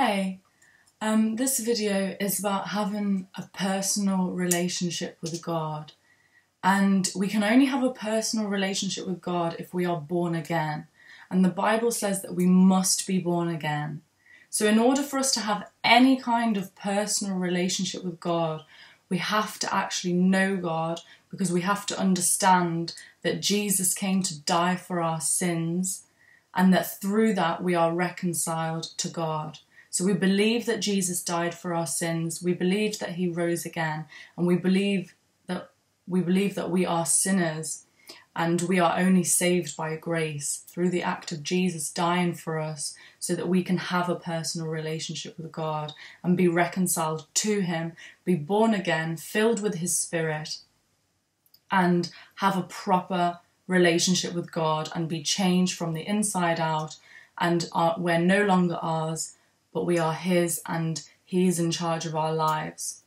Hey, this video is about having a personal relationship with God, and we can only have a personal relationship with God if we are born again, and the Bible says that we must be born again. So in order for us to have any kind of personal relationship with God, we have to actually know God, because we have to understand that Jesus came to die for our sins and that through that we are reconciled to God. So we believe that Jesus died for our sins, we believe that he rose again, and we believe that we are sinners and we are only saved by grace through the act of Jesus dying for us so that we can have a personal relationship with God and be reconciled to him, be born again, filled with his spirit, and have a proper relationship with God and be changed from the inside out, and we're no longer ours, but we are his, and he's in charge of our lives.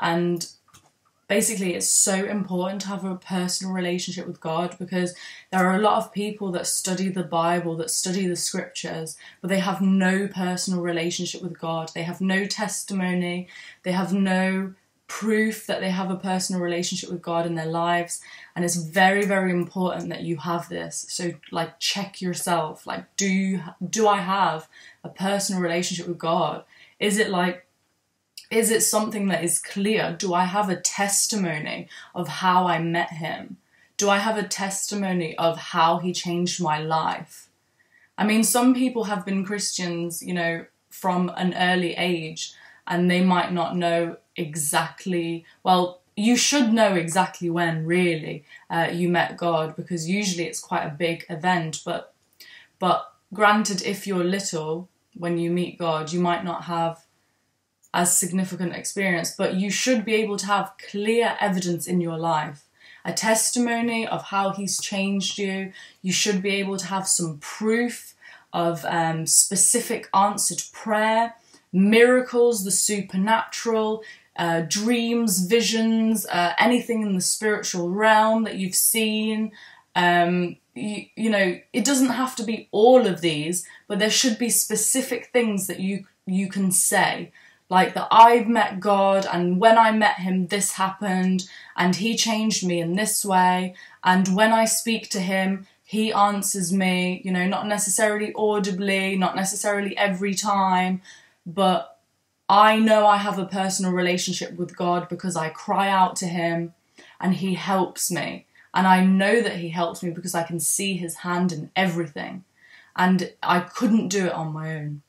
And basically it's so important to have a personal relationship with God, because there are a lot of people that study the Bible, that study the scriptures, but they have no personal relationship with God. They have no testimony, they have no proof that they have a personal relationship with God in their lives, and it's very, very important that you have this. So like, check yourself, like, do I have a personal relationship with God? Is it something that is clear? Do I have a testimony of how I met him? Do I have a testimony of how he changed my life? I mean, some people have been Christians, you know, from an early age, and they might not know exactly, well, you should know exactly when really you met God, because usually it's quite a big event, but granted, if you're little when you meet God, you might not have as significant experience, but you should be able to have clear evidence in your life, a testimony of how he's changed you. You should be able to have some proof of specific answered prayer, miracles, the supernatural, dreams, visions, anything in the spiritual realm that you've seen. You know, it doesn't have to be all of these, but there should be specific things that you can say, like that I've met God, and when I met him this happened, and he changed me in this way, and when I speak to him he answers me, you know, not necessarily audibly, not necessarily every time, but I know I have a personal relationship with God because I cry out to him and he helps me. And I know that he helps me because I can see his hand in everything. And I couldn't do it on my own.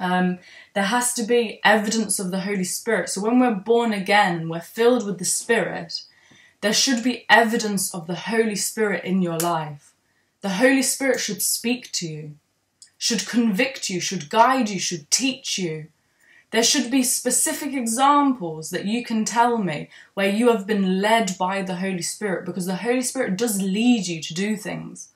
There has to be evidence of the Holy Spirit. So when we're born again, we're filled with the Spirit, there should be evidence of the Holy Spirit in your life. The Holy Spirit should speak to you, should convict you, should guide you, should teach you. There should be specific examples that you can tell me where you have been led by the Holy Spirit, because the Holy Spirit does lead you to do things.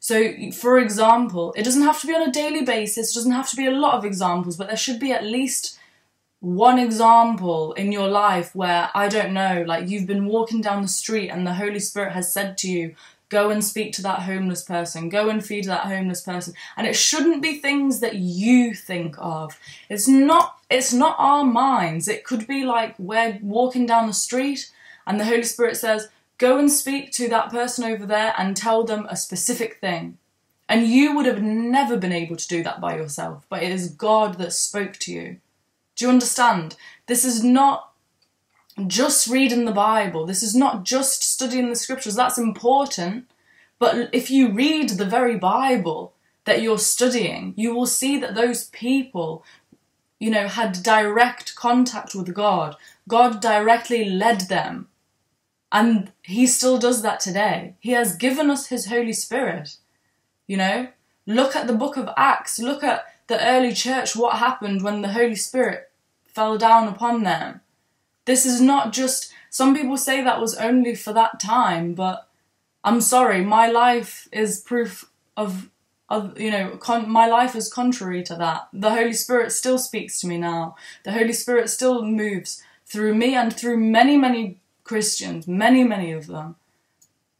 So, for example, it doesn't have to be on a daily basis, it doesn't have to be a lot of examples, but there should be at least one example in your life where, I don't know, like you've been walking down the street and the Holy Spirit has said to you, go and speak to that homeless person, go and feed that homeless person. And it shouldn't be things that you think of. It's not our minds. It could be like we're walking down the street and the Holy Spirit says, go and speak to that person over there and tell them a specific thing. And you would have never been able to do that by yourself, but it is God that spoke to you. Do you understand? This is not just reading the Bible, this is not just studying the scriptures, that's important, but if you read the very Bible that you're studying, you will see that those people, you know, had direct contact with God. God directly led them, and he still does that today. He has given us his Holy Spirit, you know. Look at the book of Acts, look at the early church, what happened when the Holy Spirit fell down upon them. This is not just, some people say that was only for that time, but I'm sorry, my life is proof of you know, my life is contrary to that. The Holy Spirit still speaks to me now. The Holy Spirit still moves through me and through many, many Christians, many, many of them.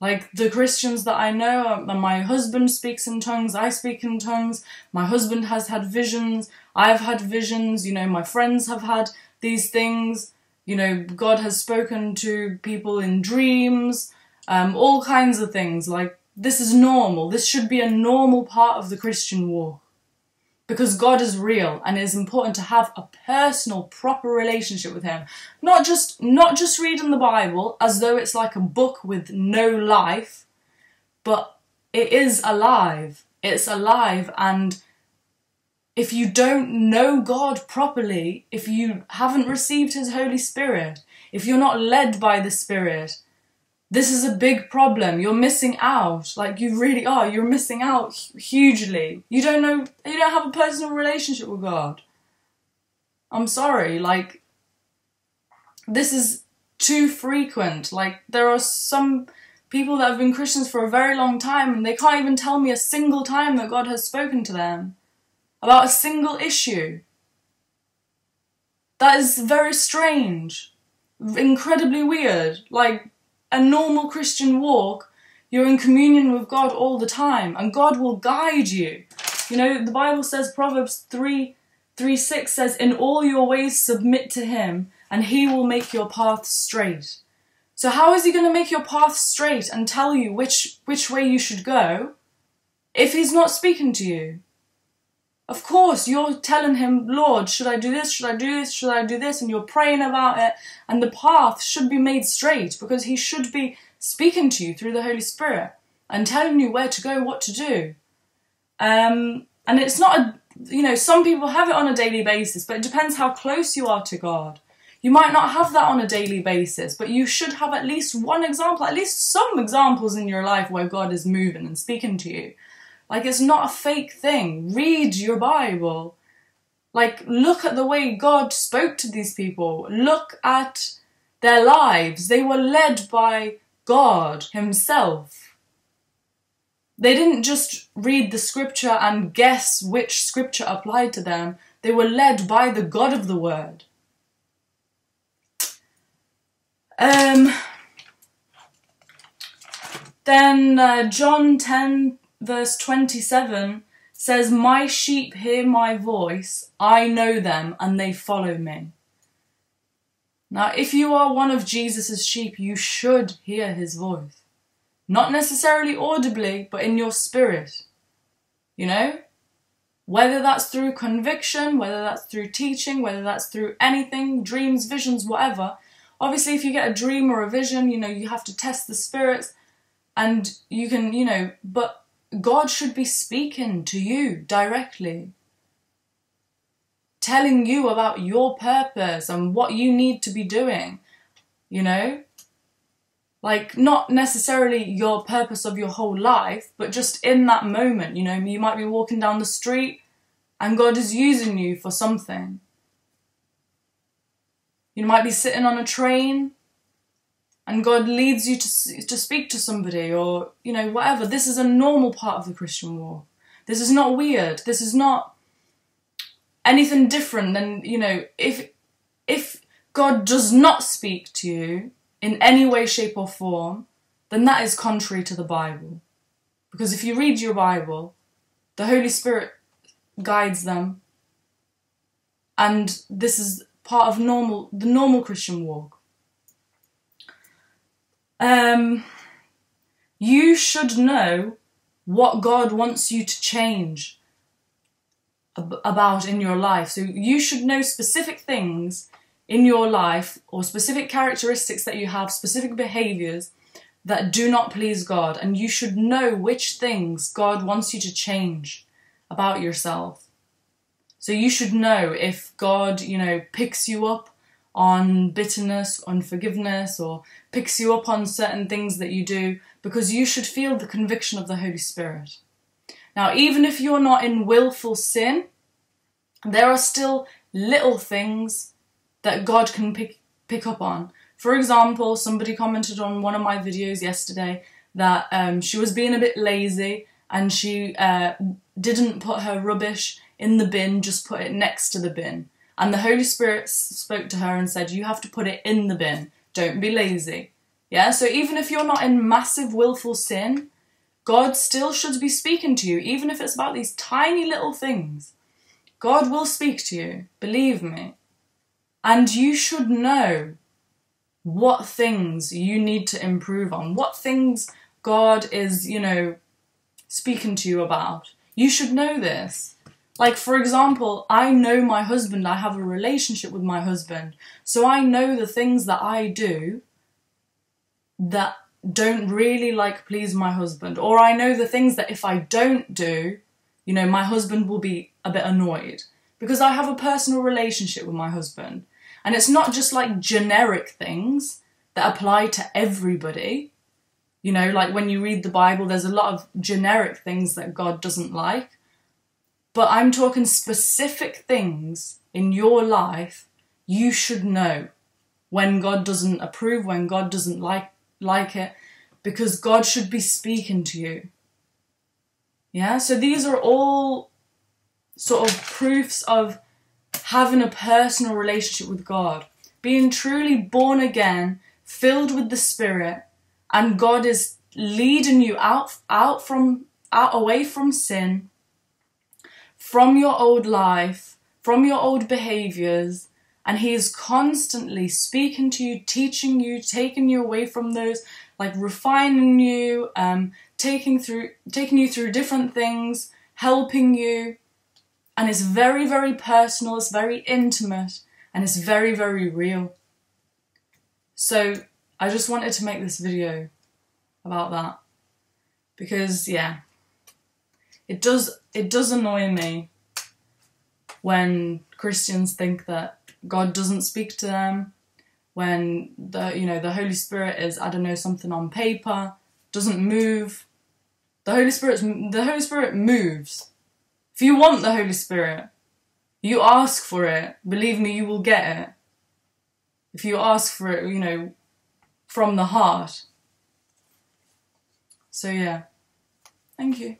Like, the Christians that I know, my husband speaks in tongues, I speak in tongues, my husband has had visions, I've had visions, you know, my friends have had these things, you know, God has spoken to people in dreams, all kinds of things. Like, this is normal. This should be a normal part of the Christian walk. Because God is real, and it is important to have a personal, proper relationship with him. Not just reading the Bible as though it's like a book with no life, but it is alive. It's alive, and if you don't know God properly, if you haven't received his Holy Spirit, if you're not led by the Spirit, this is a big problem. You're missing out. Like, you really are. You're missing out hugely. You don't know, you don't have a personal relationship with God. I'm sorry. Like, this is too frequent. Like, there are some people that have been Christians for a very long time and they can't even tell me a single time that God has spoken to them about a single issue. That is very strange. Incredibly weird. Like, a normal Christian walk, you're in communion with God all the time, and God will guide you. You know, the Bible says, Proverbs 3:6 says, in all your ways submit to him, and he will make your path straight. So how is he going to make your path straight and tell you which way you should go if he's not speaking to you? Of course, you're telling him, Lord, should I do this, should I do this, should I do this? And you're praying about it. And the path should be made straight because he should be speaking to you through the Holy Spirit and telling you where to go, what to do. And it's not, you know, some people have it on a daily basis, but it depends how close you are to God. You might not have that on a daily basis, but you should have at least one example, at least some examples in your life where God is moving and speaking to you. Like, it's not a fake thing. Read your Bible. Like, look at the way God spoke to these people. Look at their lives. They were led by God himself. They didn't just read the scripture and guess which scripture applied to them. They were led by the God of the Word. Then John 10. Verse 27 says, my sheep hear my voice, I know them, and they follow me. Now, if you are one of Jesus's sheep, you should hear his voice. Not necessarily audibly, but in your spirit. You know? Whether that's through conviction, whether that's through teaching, whether that's through anything, dreams, visions, whatever. Obviously, if you get a dream or a vision, you know, you have to test the spirits, and you can, you know, but God should be speaking to you directly, telling you about your purpose and what you need to be doing, you know? Like, not necessarily your purpose of your whole life, but just in that moment, you know, you might be walking down the street and God is using you for something. You might be sitting on a train and God leads you to speak to somebody, or, you know, whatever. This is a normal part of the Christian walk. This is not weird. This is not anything different than, you know, if God does not speak to you in any way, shape or form, then that is contrary to the Bible. Because if you read your Bible, the Holy Spirit guides them. And this is part of the normal Christian walk. You should know what God wants you to change about in your life. So you should know specific things in your life, or specific characteristics that you have, specific behaviours that do not please God. And you should know which things God wants you to change about yourself. So you should know if God, you know, picks you up on bitterness, unforgiveness, or picks you up on certain things that you do, because you should feel the conviction of the Holy Spirit. Now, even if you're not in willful sin, there are still little things that God can pick up on. For example, somebody commented on one of my videos yesterday that she was being a bit lazy and she didn't put her rubbish in the bin, just put it next to the bin. And the Holy Spirit spoke to her and said, you have to put it in the bin. Don't be lazy. Yeah, so even if you're not in massive willful sin, God still should be speaking to you, even if it's about these tiny little things. God will speak to you, believe me. And you should know what things you need to improve on, what things God is, you know, speaking to you about. You should know this. Like, for example, I know my husband, I have a relationship with my husband, so I know the things that I do that don't really, like, please my husband. Or I know the things that if I don't do, you know, my husband will be a bit annoyed. Because I have a personal relationship with my husband. And it's not just like generic things that apply to everybody. You know, like when you read the Bible, there's a lot of generic things that God doesn't like. But I'm talking specific things in your life you should know when God doesn't approve, when God doesn't like it, because God should be speaking to you. Yeah, so these are all sort of proofs of having a personal relationship with God, being truly born again, filled with the Spirit, and God is leading you away from sin, from your old life, from your old behaviors, and He is constantly speaking to you, teaching you, taking you away from those, like refining you, taking you through different things, helping you. And it's very, very personal, it's very intimate, and it's very, very real. So I just wanted to make this video about that. Because, yeah, it does annoy me when Christians think that God doesn't speak to them, when the Holy Spirit is, I don't know, something on paper, doesn't move. The Holy Spirit moves. If you want the Holy Spirit, you ask for it. Believe me, you will get it. If you ask for it, you know, from the heart. So yeah, thank you.